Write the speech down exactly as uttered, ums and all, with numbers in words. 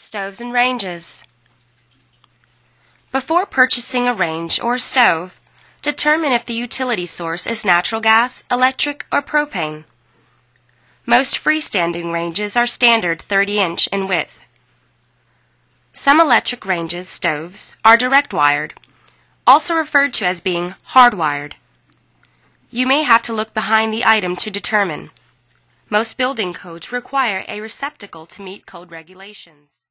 Stoves and ranges. Before purchasing a range or stove, determine if the utility source is natural gas, electric, or propane. Most freestanding ranges are standard thirty inch in width. Some electric ranges, stoves, are direct wired, also referred to as being hardwired. You may have to look behind the item to determine. Most building codes require a receptacle to meet code regulations.